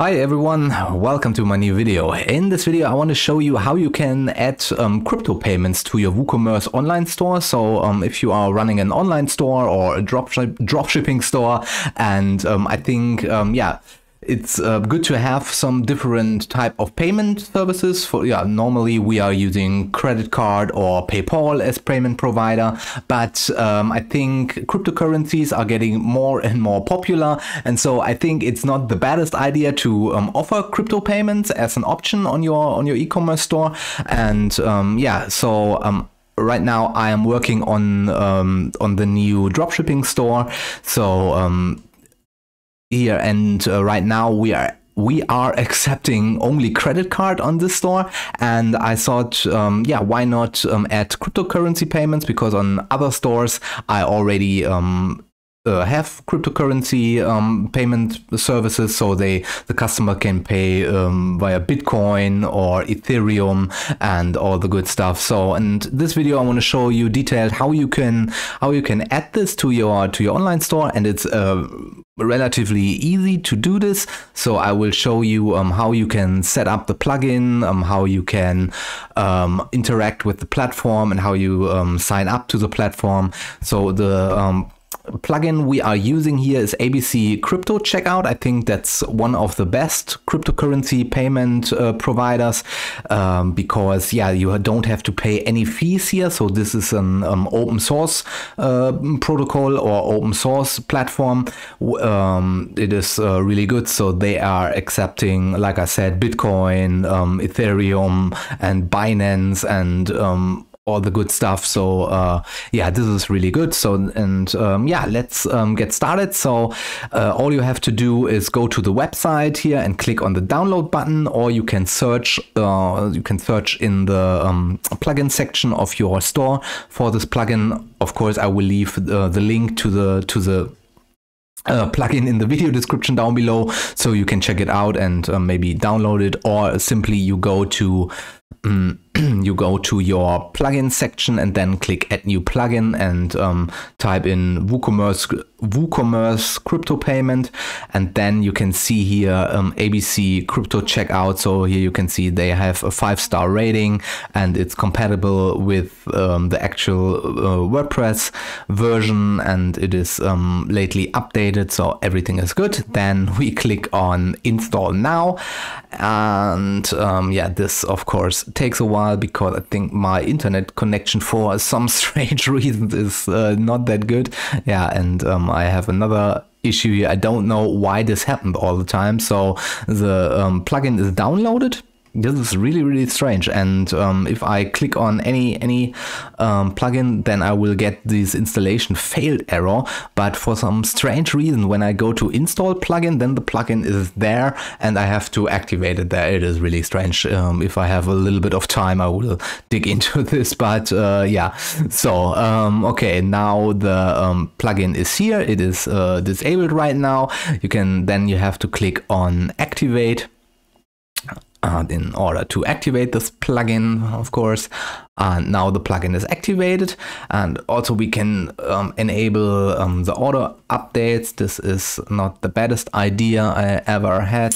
Hi everyone, welcome to my new video. In this video I want to show you how you can add crypto payments to your WooCommerce online store. So if you are running an online store or a dropshipping store, and I think it's good to have some different type of payment services. For normally we are using credit card or PayPal as payment provider, but I think cryptocurrencies are getting more and more popular, and so I think it's not the baddest idea to offer crypto payments as an option on your e-commerce store. And right now I am working on the new dropshipping store. So here and right now we are accepting only credit card on this store, and I thought why not add cryptocurrency payments, because on other stores I already have cryptocurrency payment services, so the customer can pay via Bitcoin or Ethereum and all the good stuff. So in this video I want to show you detailed how you can add this to your online store, and it's relatively easy to do this. So I will show you how you can set up the plugin, how you can interact with the platform, and how you sign up to the platform. So the plugin we are using here is ABC Crypto Checkout. I think that's one of the best cryptocurrency payment providers, because you don't have to pay any fees here. So this is an open source protocol or open source platform. It is really good. So they are accepting, like I said, Bitcoin, Ethereum and Binance and all the good stuff. So this is really good. So and let's get started. So all you have to do is go to the website here and click on the download button, or you can search in the plugin section of your store for this plugin. Of course I will leave the link to the plugin in the video description down below, so you can check it out and maybe download it, or simply you go to your plugin section and then click add new plugin and type in WooCommerce crypto payment, and then you can see here ABC Crypto Checkout. So here you can see they have a 5-star rating, and it's compatible with the actual WordPress version, and it is lately updated, so everything is good. Then we click on install now, and this of course takes a while, because I think my internet connection for some strange reasons is not that good. And I have another issue here. I don't know why this happened all the time. So the plugin is downloaded. This is really, really strange. And if I click on any plugin, then I will get this installation failed error. But for some strange reason, when I go to install plugin, then the plugin is there and I have to activate it there. It is really strange. If I have a little bit of time, I will dig into this. But so okay, now the plugin is here. It is disabled right now. You have to click on activate. In order to activate this plugin, of course. And now the plugin is activated, and also we can enable the auto updates. This is not the baddest idea I ever had.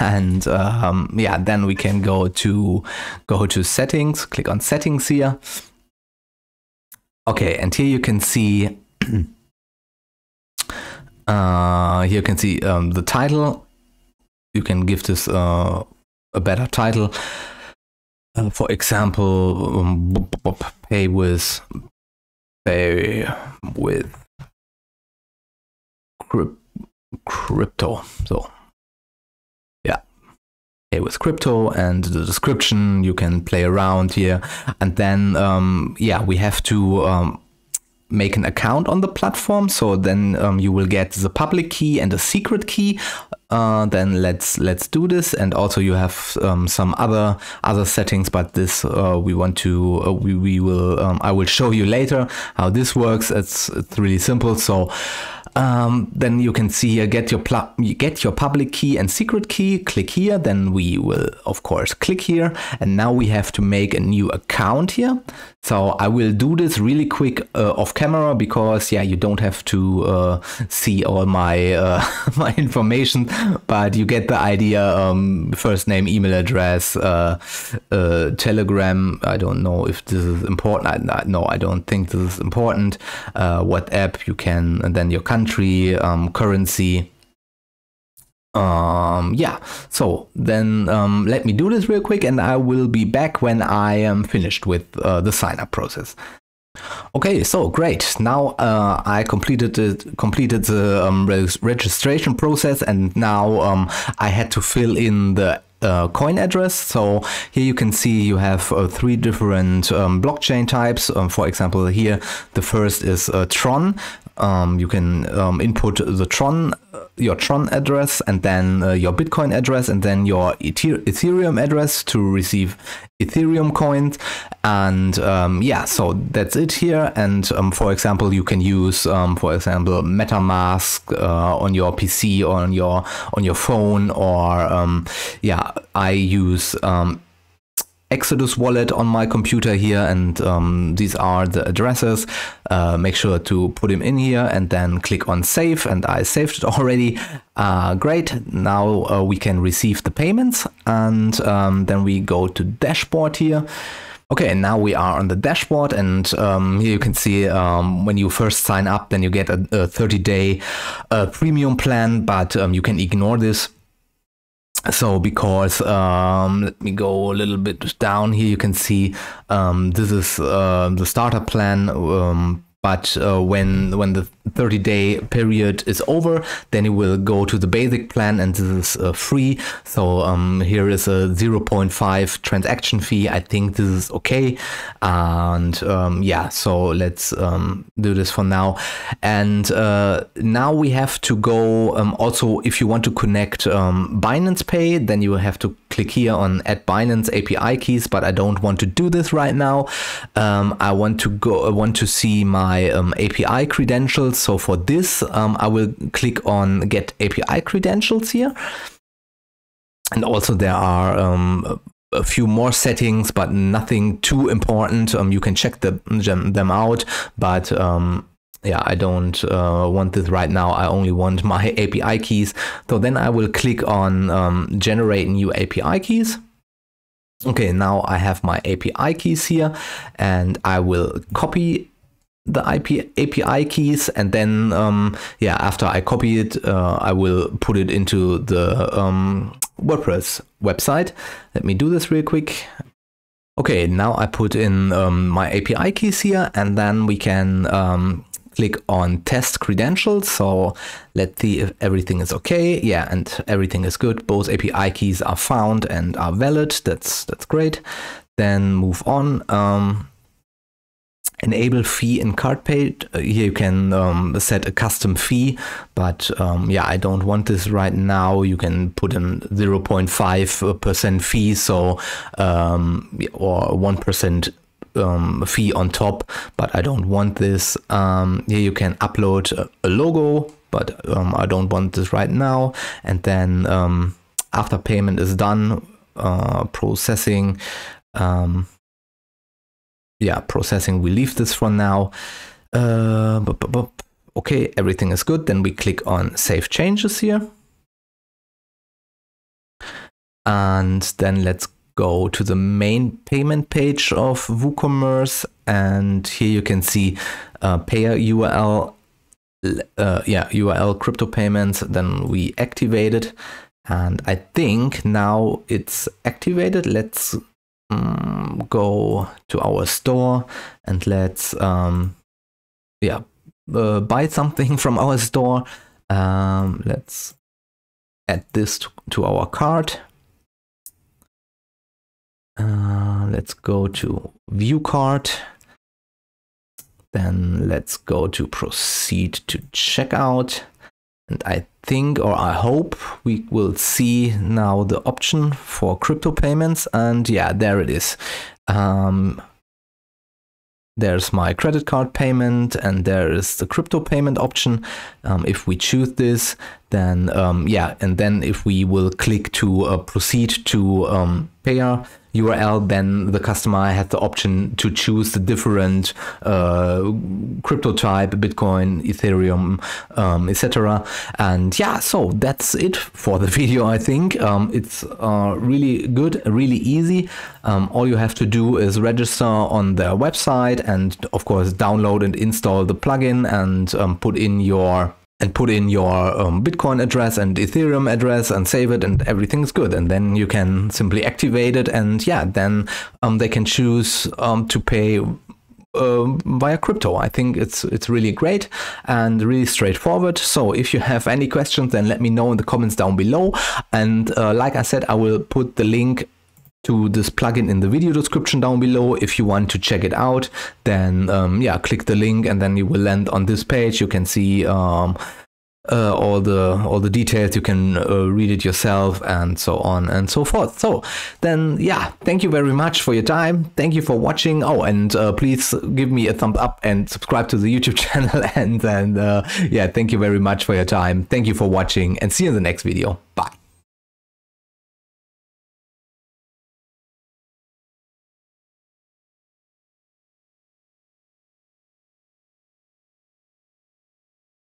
And then we can go to settings, click on settings here. Okay, and here you can see the title. You can give this a better title, for example, pay with crypto. So with crypto, and the description you can play around here. And then we have to make an account on the platform. So then you will get the public key and a secret key. Then let's do this. And also you have some other settings, but this I will show you later how this works. It's really simple. So Then you can see here, get your public key and secret key, click here, then we will of course click here, and now we have to make a new account here. So I will do this really quick off camera, because yeah, you don't have to see all my my information, but you get the idea. First name, email address, Telegram. I don't know if this is important. No, I don't think this is important. What app you can, and then your country, currency. Yeah, so then let me do this real quick, and I will be back when I am finished with the sign up process. Okay, so great. Now I completed the registration process, and now I had to fill in the coin address. So here you can see you have three different blockchain types. For example, here the first is Tron. You can input the Tron, your Tron address, and then your Bitcoin address, and then your Ethereum address to receive Ethereum coins. And yeah, so that's it here. And for example, you can use for example MetaMask on your PC or on your phone, or yeah, I use Exodus wallet on my computer here, and these are the addresses. Make sure to put them in here, and then click on save, and I saved it already. Great, now we can receive the payments, and then we go to dashboard here. Okay, and now we are on the dashboard, and here you can see when you first sign up, then you get a 30-day premium plan, but you can ignore this. So because let me go a little bit down here, you can see this is the starter plan, but when the 30-day period is over, then you will go to the basic plan, and this is free. So here is a 0.5 transaction fee. I think this is okay, and yeah, so let's do this for now. And now we have to go, also if you want to connect Binance Pay, then you have to click here on add Binance API keys, but I don't want to do this right now. I want to go, I want to see my API credentials. So for this I will click on get API credentials here, and also there are a few more settings, but nothing too important. You can check them out, but yeah, I don't want this right now. I only want my API keys. So then I will click on generate new API keys. Okay, now I have my API keys here, and I will copy the API keys, and then yeah, after I copy it, I will put it into the WordPress website. Let me do this real quick. Okay, now I put in my API keys here, and then we can click on test credentials. So let's see if everything is okay. Yeah, and everything is good. Both API keys are found and are valid. That's great. Then move on. Enable fee and card paid. Here you can set a custom fee, but yeah, I don't want this right now. You can put in 0.5% fee, so or 1% fee on top, but I don't want this. Here you can upload a logo, but I don't want this right now. And then after payment is done, processing. Yeah, processing, we leave this for now. Okay, everything is good. Then we click on save changes here. And then let's go to the main payment page of WooCommerce. And here you can see PayerURL, yeah, URL crypto payments. Then we activate it. And I think now it's activated. Let's go to our store, and let's yeah, buy something from our store. Let's add this to our cart. Let's go to view cart, then let's go to proceed to checkout, and I think, or I hope, we will see now the option for crypto payments. And yeah, there it is. There's my credit card payment, and there is the crypto payment option. If we choose this, then yeah, and then if we will click to proceed to PayerURL, then the customer has the option to choose the different crypto type, Bitcoin, Ethereum, etc. And yeah, so that's it for the video, I think. It's really good, really easy. All you have to do is register on their website and of course download and install the plugin and put in your Bitcoin address and Ethereum address and save it, and everything's good. And then you can simply activate it, and yeah, then they can choose to pay via crypto. I think it's really great and really straightforward. So if you have any questions, then let me know in the comments down below. And like I said, I will put the link to this plugin in the video description down below. If you want to check it out, then yeah, click the link and then you will land on this page. You can see all the details, you can read it yourself and so on and so forth. So then yeah, thank you very much for your time, thank you for watching. Oh, and please give me a thumbs up and subscribe to the YouTube channel, and then yeah, thank you very much for your time, thank you for watching, and see you in the next video. Bye.